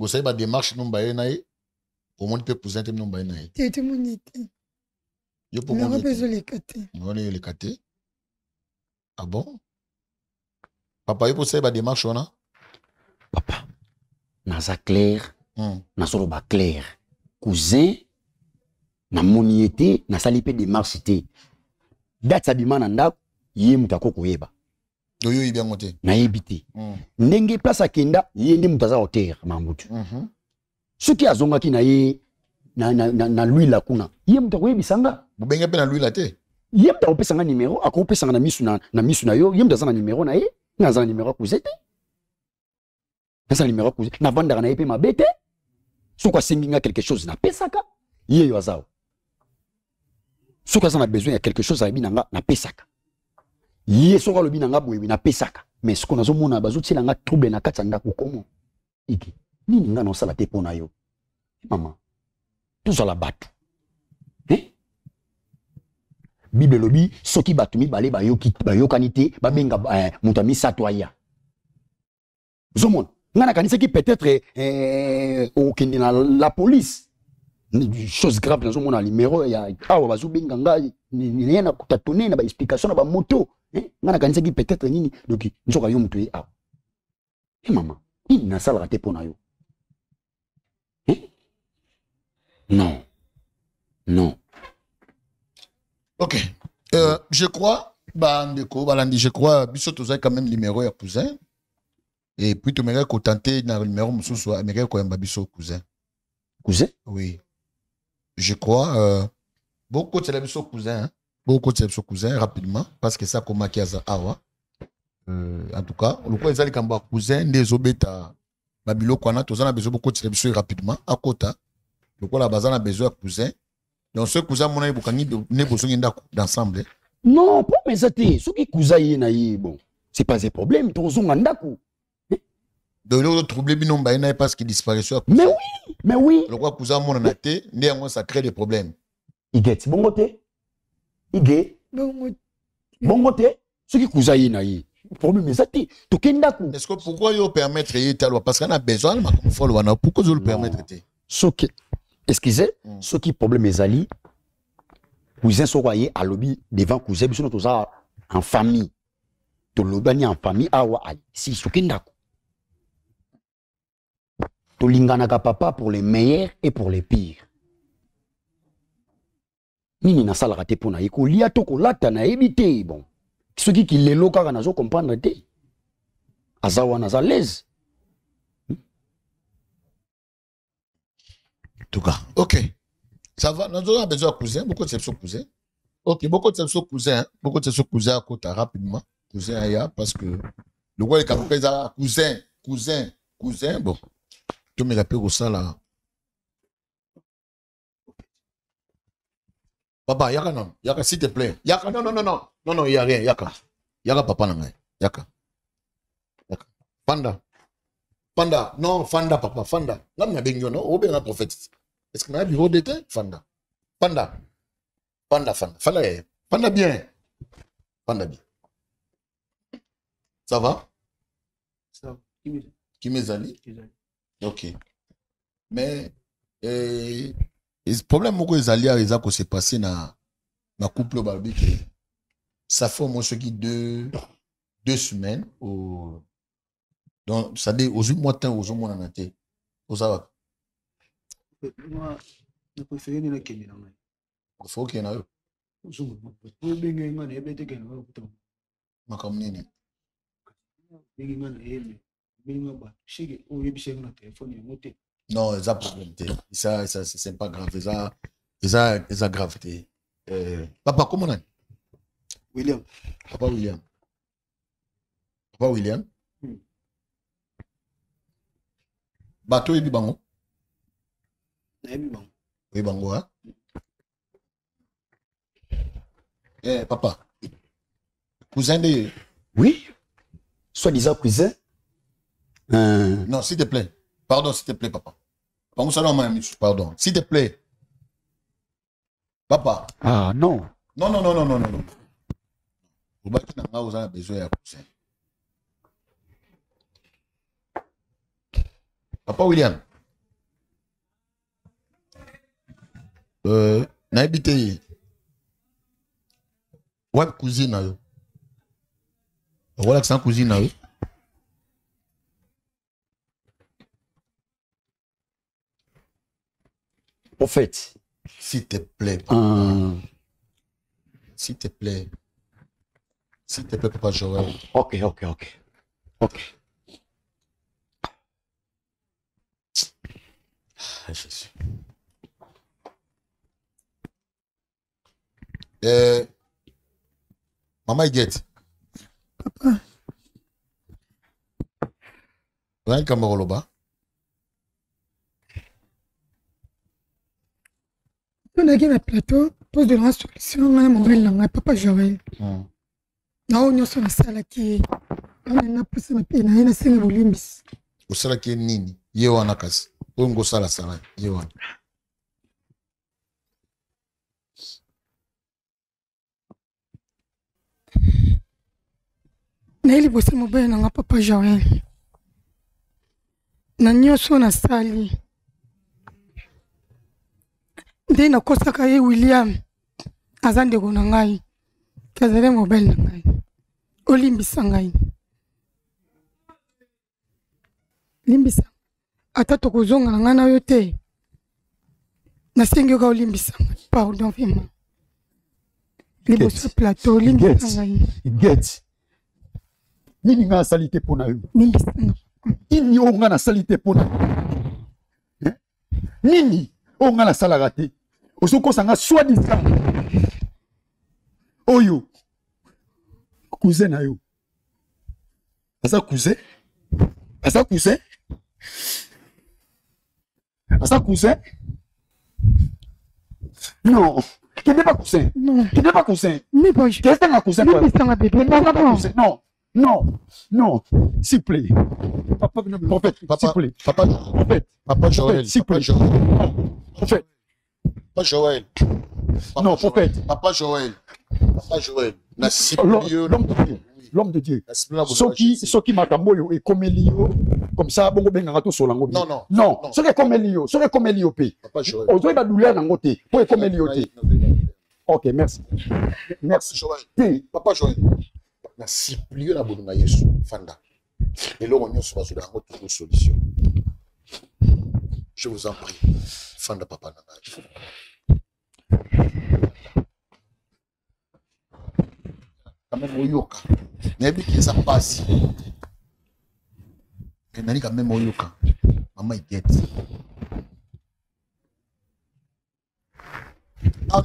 Vous savez, ma démarche, nous baïnaï, au monde peut pousser un baïnaï. Tu es mon été. Je peux m'en aller. On est les caté. Ah bon? Papa, vous savez, ma démarche, on a? Papa, nasa clair, nasoloba clair. Cousin, na moni été, nasalipé démarche été. Date sabima nanda, yemutako koyeba. Doyo yibia ngote. Na yibiti. Nenge place akenda yende mutaza hotel mambutu. Suki azonga ki na ye na luila kuna. Ye mutako yebisanga. Bubenga pe na luila te. Ye mutako pesanga numéro akopesanga na misu na yo, ye mutazana numéro na ye, ngazana numéro kuzete. Ngazana numéro kuzete. Na vandara na ye pe mabete. Soko singinga quelque chose na pesaka. Ye yo azao. Soko azana besoin ya quelque chose ayibi na pesaka. Yes, on a le binanga boui, na pesaka. Mais ce qu'on a zomon a bazout, c'est l'anga trouble na katsanga ou comment. Iki, ni n'a non salate pona yo. Maman, tout ça la batte. Eh? Bible lobby, soki batumi balé ba yo kit, ba yo kanité, ba benga, moutami satoya. Zomon, n'a kanité qui peut-être, au kenya la police. Chose grave dans zomon a numéro, ya, ah, bazou benganga, ni yana kutatonné, na ba explication, na ba moto. On a gagné peut-être nini donc nous aurions tué ah et maman il n'a pas raté pour nous non non ok je crois bandeko balandi je crois biso tozai quand même numéro ya cousin et puis tu me ko tenter na numéro mususu américain ko yamba biso cousin oui je crois beaucoup de la biso cousin hein? Beaucoup de ses cousins rapidement parce que ça comme ça awa en tout cas le quoi ils allaient comme cousin des obéta babilo kwana tous on a besoin beaucoup de ses rapidement à côté le quoi la bazana besoin cousin donc ce cousin mon ami bokani ne besoin d'ensemble non pas mais c'était ce qui cousin yé bon c'est pas un problème tous on andako donc le trouble binom ba yé parce qu'il disparaissait mais oui le quoi cousin mon a été néanmoins ça crée des problèmes il get bon côté Ige, bon côté, ce qui cousaille na yi. Problème exacté. Tokendaku. Est-ce que pourquoi yo permettre y talo parce qu'on a besoin ma comme faut wana pourquoi je le permettre te. Ce qui excusez, ce qui problème ezali cousin so royer à lobby devant cousin biso to za en famille. Tout le monde en famille, awa, si soukindako. Tout l'inganaka papa pour les meilleurs et pour les pires. Nini na sala raté pour na yeko, lia toko lata na ebite, bon. Ceux qui les locaux n'ont pas comprendre été. Azawa n'a pas l'aise. Tout cas. Ok. Ça va. Nous avons besoin de cousin. Beaucoup de ce cousin. Ok. Beaucoup de ce cousin. Beaucoup de ce cousin à côté rapidement. Cousin ailleurs parce que le roi est capable de cousin, cousin, cousin. Bon. Tu me l'appelles au salaire. Papa, y'a non, y'a s'il te plaît. Y'a non, non, non, non, non, non, y'a rien, y'a y'a papa, non, y'a Panda, Panda, non, Fanda, papa, Fanda. Là, il y a bien, non, ou bien la prophète. Est-ce que y a un bureau d'été? Fanda, Panda, Panda, Fanda, Fanda, Fanda bien, Fanda bien. Ça va? Ça va. Qui m'est allé? Ok. Mais, le problème, c'est que c'est passé dans le couple barbecue. Ça fait au moins deux semaines. Donc, ça dit, aux 8 mois de temps, aux 8 mois de temps. Où ça va? Moi, je préfère les gens. Il faut qu'il y en ait. Il faut qu'il y en ait. Non, ils ont problème. Ça, c'est pas grave. Ils ont grave. Papa, comment on a? William. Papa William. Papa William. Bateau et Bibango. Oui, Bango. Eh, papa. Cousin de. Oui. Soi-disant cousin. Non, s'il te plaît. Pardon, s'il te plaît, papa. Pardon, s'il te plaît. Papa. Ah, non. Non, non, non, non, non, non. Vous avez besoin d'un cousin. Papa William. Naibité. Ouais, cousine. Voilà que c'est un cousine. En fait, s'il te plaît, s'il te plaît, s'il te plaît, papa Joël. Ok, ok, ok, ok. Ah, Jésus. Maman Guette. Papa. Rien comme Roloba. On a gagné le plateau, pose de la solution à mon papa Joël. Non, on a sur la salle qui est. On a poussé ma peine, on a essayé de volume. Au salle qui est Nini, Yoana Kass. On go sala sala, Yoana. Naili bosse mon père, on a papa Joël. Nanyo sur la salle. Dès na kosaka ye William azande ko nangai kazele mobile nangai olimbisa ngai limbisa atato kozonga na ngana yote na senge ko olimbisa pardon vraiment libo sur plateau limbisa ngai get nini nga salité pona yo limbisa nini yo nga na salité pona nini on nga na sala raté. Osoko sanga soi-disant. Oyo. Cousin ayo. Asa cousin. Asa cousin. Asa cousin. Non, qui n'est pas cousin. Non, qui n'est pas cousin. Mais bon, je reste un cousin. Non, non, non, s'il plaît. Papa, en fait, s'il plaît. Papa, en fait, papa Joël, s'il plaît. Prophète. Papa Joël. Papa non, prophète. Papa Joël. Papa Joël. L'homme de Dieu. L'homme de Dieu. Ceux qui m'attendent et comme Elio, comme ça, bon, ben, garato sur l'angote. Non, non. Non, ceux qui comme Elio, ceux qui comme Elio, Papa Joël. Aujourd'hui, la douleur dans l'angote. Pour comme Elio. Ok, merci. Merci. Joël. Oui. Papa Joël. Merci. Plier la bonne maïs. Fanda. Et là, on y se passe dans notre solution. Je vous en prie. Fanda, papa, nana. Quand même au yoka. N'aimez qui ça passe. Et n'aimez quand même au yoka. Maman, il guette.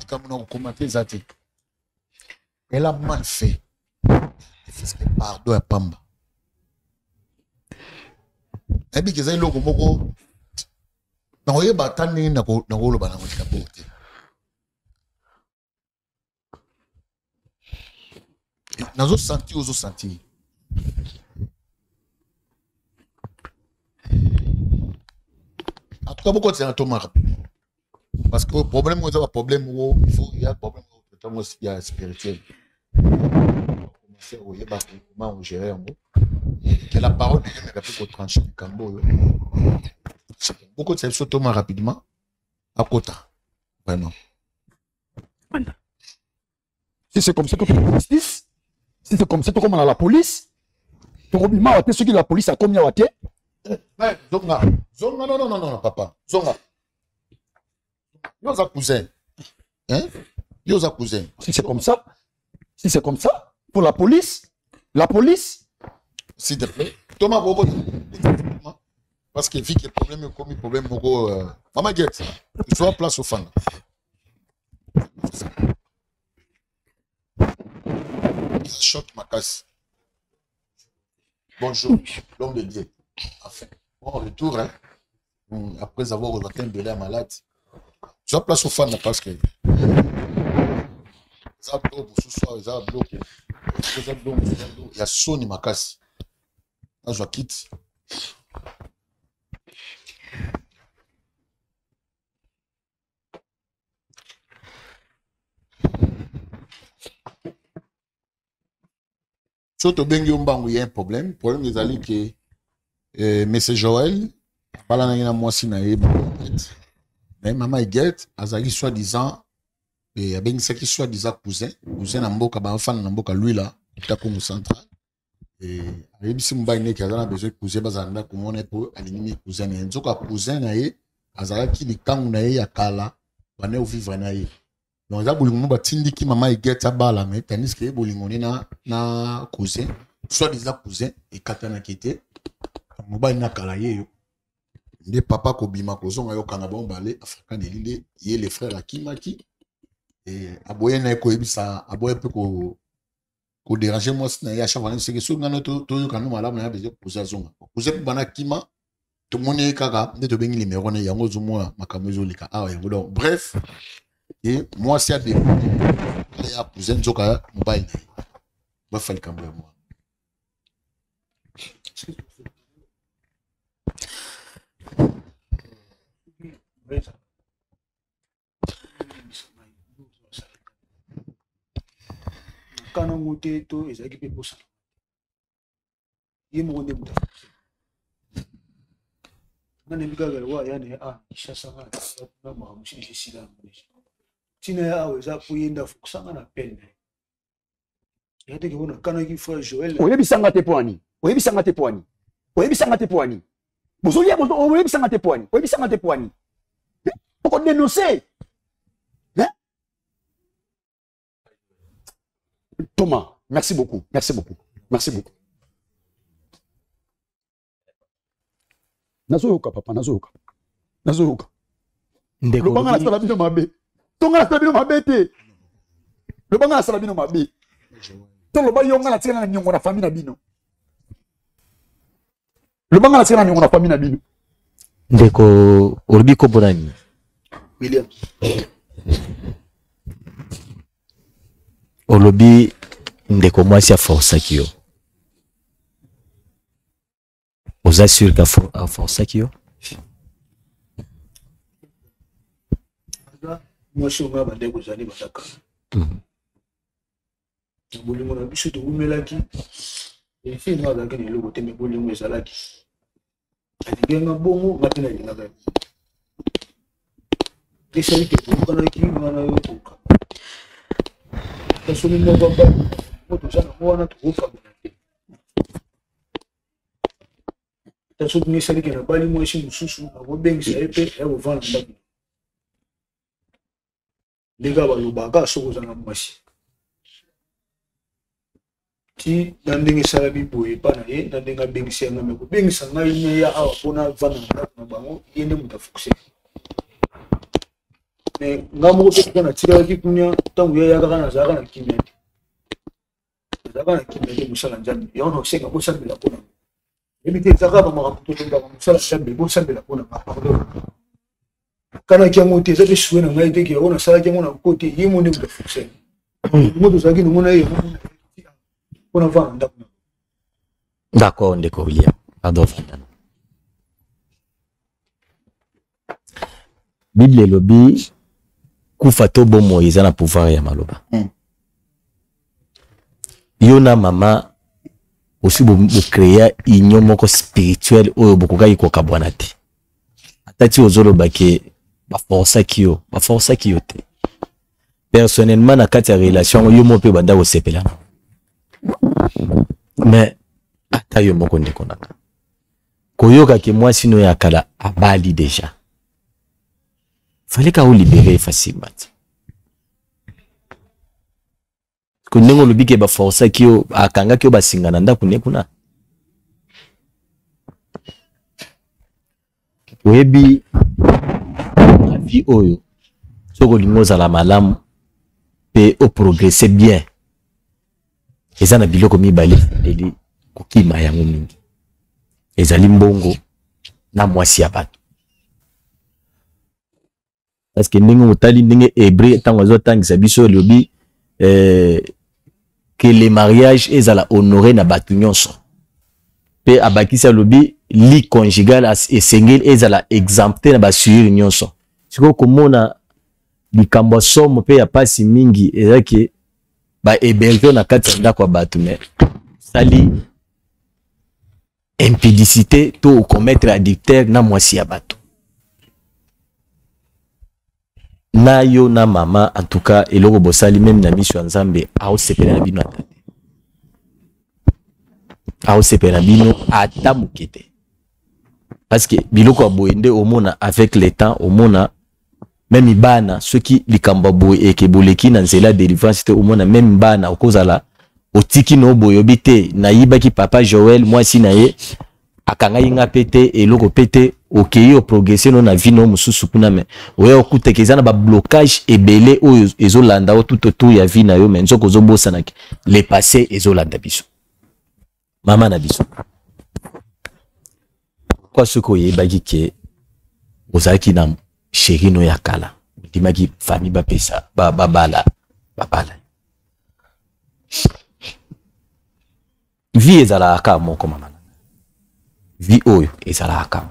Comme on a commenté, elle a mal fait. Et c'est ce que pardon à Pamba. Et puis, ils ont eu le bataille dans le rôle de la beauté. Nous avons senti, nous avons senti. Après, pourquoi c'est un tour marqué? Parce que le problème, c'est un problème où il y a un problème spirituel. Il y a comment gérer un mot. Que la parole n'est pas plus qu'au tranché du Cambo. Beaucoup de celles se tombent rapidement à côté. Vraiment. Si c'est comme ça que tu fais justice, si c'est comme ça que tu as la police, tu as mis à côté ceux qui ont la police à combien à côté. Zonga. Zonga, non, non, non, non, papa. Zonga. Yo za cousin. Hein? Yo za cousin. Si c'est comme ça, si c'est comme ça, pour la police, s'il te plaît, Thomas Bobo, parce que vu que le problème est comme le problème, maman Guette, tu sois place au fan. Ça choque ma casse. Bonjour, l'homme de Dieu. Enfin, bon retour, hein? Après avoir relaté de l'air malade. Je place au fan parce que il y a Sony Makas. Je quitte. Il y a un problème. Le problème des alliés qui est M. Joël, mais maman Guette, Azali soi-disant, et y a bien qui soi-disant cousin Namboka, enfant Namboka, lui là, il est au central. Et il si on a besoin de cousin, comment on est pour aligner cousin. Et donc, cousin, Azali qui dit quand on est à Kala, on est au vivre. Donc, ça, Boulimoun, Batindi qui maman Guette à Bala, mais tandis que Boulimoun na cousin, soi-disant cousin, et Katana qui était, on va na Kala. Les papas Kobima Kozon au Canada, balé africain de l'île, il y a les frères Akimaki. Et aboyer n'a pas ça, aboyer peut qu'on dérange moi, c'est à chaque fois c'est que sur notre tour quand nous malades, on a besoin de poser zone. Poser pour banakima, tout le monde est caca, de te baigner les mérons et yango zuma, ma camézo les ah ouais voilà. Bref, et moi c'est à des les cousins zoka mobile, va faire le cambouis moi. Quand on a été, pourquoi dénoncer? Hein? Thomas, merci beaucoup. Merci beaucoup. Merci beaucoup. Nazoyoka, papa, nazoyoka. Nazoyoka. Le banc à la salabino mabé. Ton à la salabino mabé. Le banc à la salabino mabé. Ton le banc à la salabino mabé. Le banc à la salabino mabé. Ndeko, Urbiko Bonani. William. Olobi ndeko mwasi a force akio. Oza sûr ka force akio. Moi je suis nga bande ko zani bataka. Bolimo na biso to umelaki. Et fi no da kene logo teme bolimo ezalaki. Alingenga bongo matena linga. Les saluts que vous avez Mais nous sommes dans la tirage pour nous, tant que il y a Koufato bomo yeza na pouvoir ya maloba. Yona mama aussi bo créer union moko spirituelle oyo bokoka iko kabwanate. Atati ozolo bake ba force ki yo te. Personnellement na kati ya relation yo mo pe banda ko sepela. Mais atayo moko ndekonaka. Koyoka ke moi sino ya kala abali déjà. Fallait qu'à vous libérer facilement. Que nous avons l'objet de forcer qui au à kanga qui au basingananda pour ne kuna. Ouébi la vie oyo. Ce que nous à la malam peut au progresser bien. Et ça n'a bilo comme ibali eli kuki mayangu mingi. Et ça limbongo na mwasi abatu. Parce que nous avons dit hébreu tant que les mariages sont honorés dans le pays. Et lobby lit conjugal et single est exempté dans le c'est comme a dit que a pas si mingi et que les impudicité tout commettre adultère na moisi abato. Na yo na mama en tout cas eloko bosali même na miso nzambe ao sepela bino atate ao sepela bino atamukete parce que biloko boende omona avec le temps omona même ibana ceux qui likamba boye eke boleki na nzela délivrance te omona même bana okozala otiki no boyobite na yibaki Papa Joël moi si na ye akanga yinga pete eloko pete ok, yo progresser non na vie non mususu kuna me. Oya okute kezana ba blocage ebele oyo ezolanda tout autour ya vie na yo men zoko zobosa na le passé ezolanda biso. Mama na biso. Kwa suko yebaki ke ozaki na chéri no ya kala. Dimaki famille ba pesa ba babala babala. Vie ezala akamo ko mama. Vie oyo ezala akamo.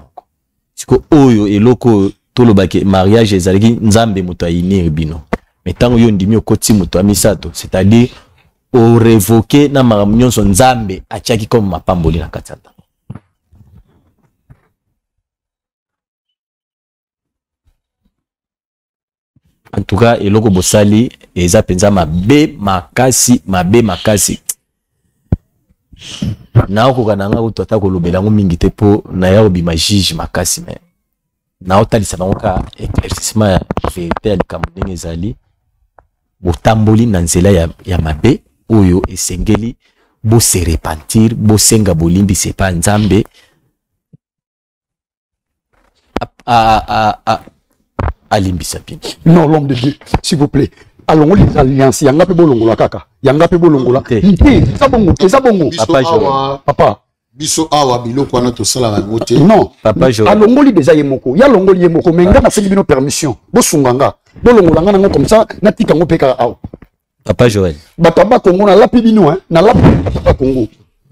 Siko oyo eloko tolobake mariage ezalaki nzambe moto ayinir bino metango yo ndimi okoti moto amisato c'est-à-dire o révoquer na maramunyon son nzambe achaki comme mapamboli na katata en tout cas eloko bosali eza penza mabe makasi na oko kananga uto atako lobelango mingi te po na ya obima jiji makasi me na otalisa bango ka éclaircissement ya vérité ya likambo ndenge ezali botamboli na nzela ya mabe oyo esengeli bo se repentir bo senga bolimbi se pa nzambe a limbisa bien non l'homme de Dieu s'il vous plaît. Allons les alliances, il y a un peu de kaka, il y a un peu de ça bon, c'est ça bon. Papa, papa. Biso awa bilo kwa nato sala ngote. Non, papa Joël. Alongoli déjà yemoko, ya longoli yemoko, mais nga na se bino permission. Bo sunganga. Bo longolanga nango comme ça, na tika ngo peka awa. Papa Joël. Bataba Congo na lapi bino hein, na lapi papa Congo.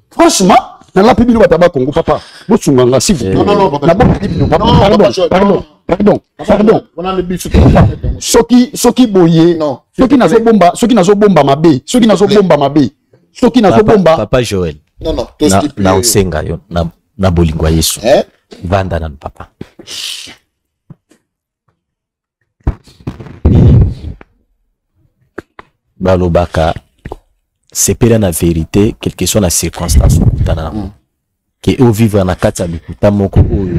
Franchement, na lapi bino bataba Congo papa. Bo sunganga si vous. Non non non papa. Na lapi bino papa. Pardon, pardon. Pardon. Soki boye, soki nazo bomba, mabe, soki nazo bomba. Papa Joël. Non non, tout ce qui na osenga yo, na bolingwa Yesu. Vanda na papa. balobaka c'est pas la vérité quelle que soit la circonstance que au vivre na kati ya bikuta moko oyo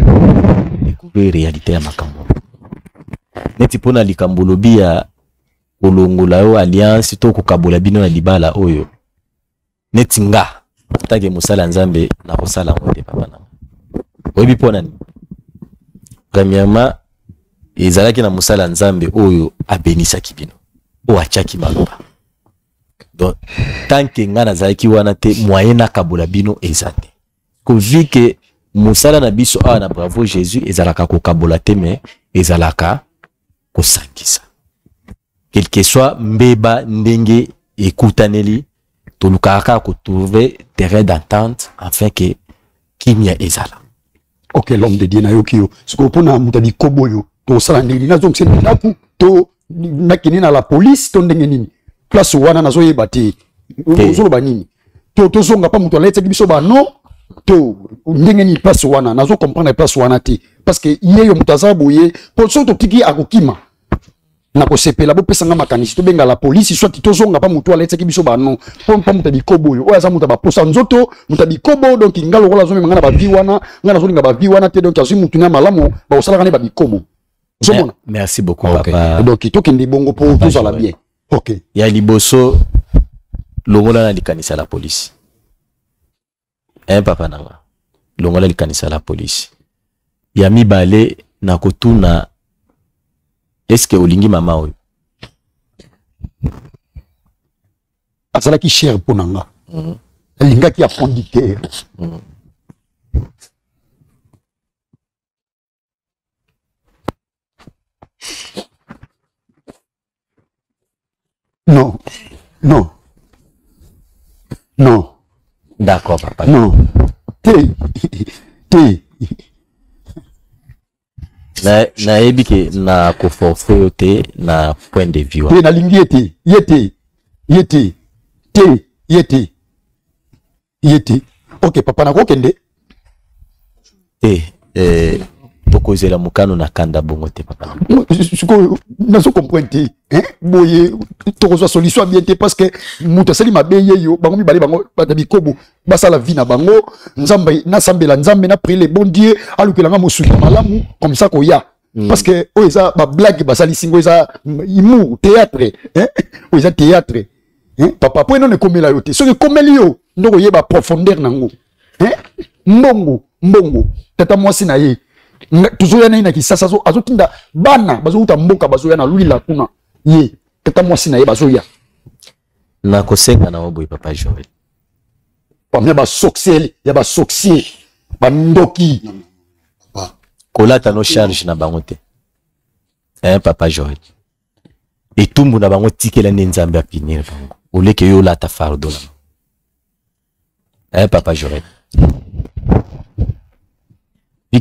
découvrir réalité ya makambo neti pona likambo lobi ya olongola yo alliance to kokabola bino na libala oyo neti nga atake musala nzambe na kosala wote papa na oyebi pona ni premièrement ezalaki na musala nzambe oyo abenisaki bino o achaki maloba donc tant que nga nazalaki wana te moyena kabola bino ezate vu que musala na biso a na bravo Jésus ezalaka kokabola te mais ezalaka kosangisa quel que soit mbeba ndenge ekutaneli tolukaka ko trouver terrain d'entente afin que kimia ezala OK l'homme de Dieu na yokio soko pona mutadi koboyo to sala ndeli na zonse na ku to nakini na la police to ndenge nini place wana na zoyeba te uzolo ba nini to to zonga pa mutu alete biso ba non to ndenge ni place wana nazo comprendre place wana te parce que yeyo mutaza boye pour soto tiki akokima na ko sepela bo pesanga makanisi to benga la police soit to zonga pa mutu alete biso ba non pompa mutu bikobo yo oza mutu ba posa nzoto mutu bikobo donc ngalo kola zo menga na ba vi wana ngana zo linga ba vi wana te donc azu mutu na malamu ba osala kana ba bikobo zomona merci beaucoup okay. Papa donc to kende bongo pour tout ça la bien OK ya liboso longola na likanisa la police papa nanga longola likanisa la police ya mibale na kotuna est-ce que olingi mama oyo azala ki cher ponanga elinga ki aponditer non non non. D'accord, papa. Non. Na ebi ke na koforfeo te na point de vue. Te na lingi te. Yete. Yete. Te. Yete. Yete. OK, papa na kokende. Tokozela mukano na kanda bongo te papa. Siko na so comprendre hein boye to reçoit solution bien te parce que muta sali mabeye yo bango mibale bango batabikobo basala vie na bango nzambe na sambela nzambe na prier le bon Dieu alukelanga mosuki malamu comme ça koya parce que oza ba blague basali singo eza imu théâtre hein oza théâtre hein papa po non ne komela yo te so que komeli yo ndoko ye ba profondeur nango hein mbongo mbongo tata mwasi na ye tuzoya na kisasa zo azotinda bana bazouta mboka bazoya na lulila kuna ye tata mwasi na ye bazoya na kosenga na oboy papa Joël pamya ba soxel ya ba soxie ba ndoki papa kolata no charge na bango te papa Joël etumbu na bango tikela ne nzambe apinira bango oleke yo lata fardo na papa Joël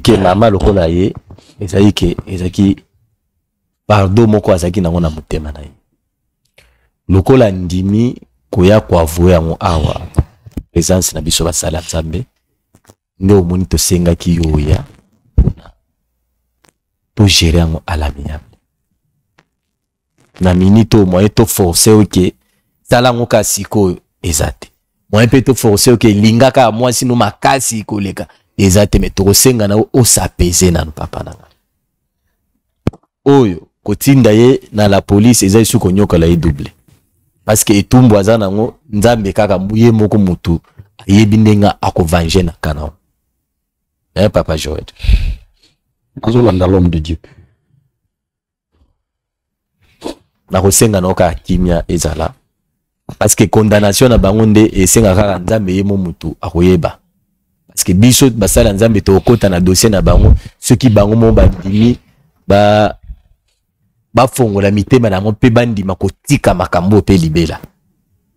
que maman le colaye et ça y que ezaki pardon moko azaki nango na mutema na ye lokola ndimi koya kwa voya ngo awa présence na biso ba sala nzambe ndio moni to senga ki yoya pour gérer ngo alamiable na minito moye to forcer oke sala ngo kasiko ezate moye pe to forcer oke lingaka moi sino makasi koleka exactement to senga na o sapeze na papa nanga oyo kotinda ye na la police ezali su konyoka la double parce que etumbu azana ngo nzambe kaka mbuye moko mutu yebi ndenga akovanger na kanao papa Joël azolanda l'homme de Dieu na kosenga na oka kimia ezala parce que condamnation na bango nde esenga kaka nzambe ye mo mutu akoyeba parce que biso basala nzambe to okota na dossier na bango soki bango mo bandimi ba fongola mitema na ngo pe bandima kotika makambo pe libela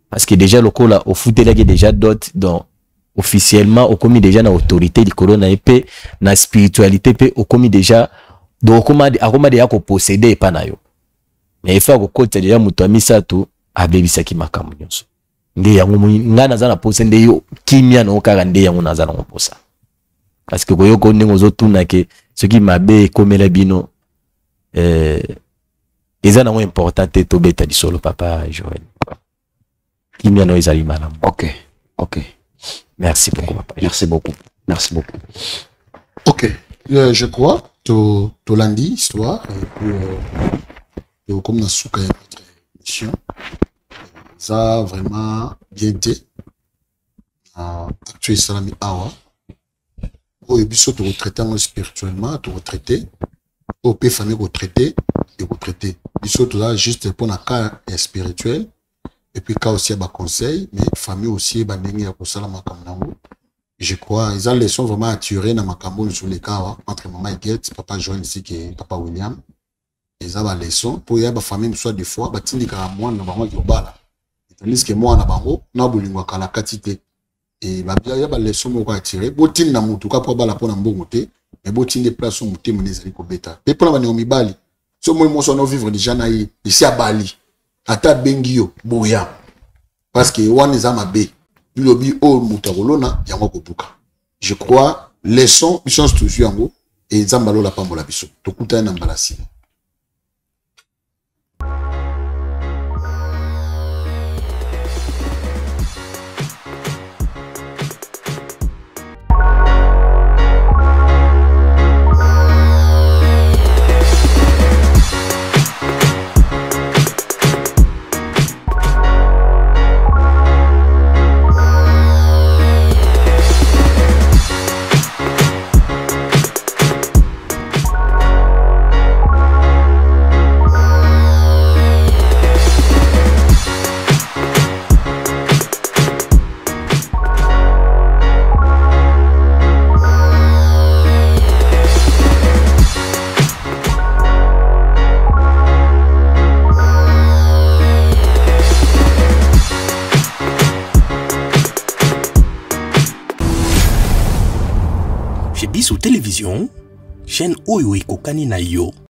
parce que déjà lokola ofutelaki déjà dot donc officiellement okomi déjà na autorité di corona pe na spiritualité pe okomi déjà donc akoma de yako posséder pa na yo mais ifa kokota déjà mutu amisatu abebisaki makambo nyonso nde yango ngana zana posa nde yo kimia no kaka nde yango nazana posa parce que koyoko ndingo zotuna ke soki mabe komela bino ezana ngo importante to beta di solo papa Joël. Ok. Merci beaucoup, papa. Merci beaucoup. Ok. Je crois que tu l'as dit, histoire, et puis comme nous avons notre émission, ça a vraiment bien été. Actuel salami awa. Au épisode de retraité spirituellement, de retraité, au pays famille retraité et retraité. Épisode là juste pour la cas spirituel et puis cas aussi bas conseil, mais famille aussi bas n'engi à kusala makambo. Je crois ils ont leçon vraiment attiré dans makambo sur les cas entre maman et Guette, papa Joël ici qui est papa William. Ils ont leçon pour y avoir famille soit des fois bas tindi karamwa na bango globala. Tandis que moi na bango na bolingo kala katité. Et bah bien il y a les sommes qu'on a tiré bottine na mutu ka pour bala pona mbongo te mais bottine de place on mutu monezali ko beta pe pour la Naomi Bali ce moi mon son vivre déjà na ici à Bali ata bengio boya parce que waneza mabe bilobi o mutu kolona yango kopuka. Je crois les sons ils sont tous yango et zambalo la pambola biso tokuta na mbalasi. Sous télévision, chaîne Oyo Kokani na yo.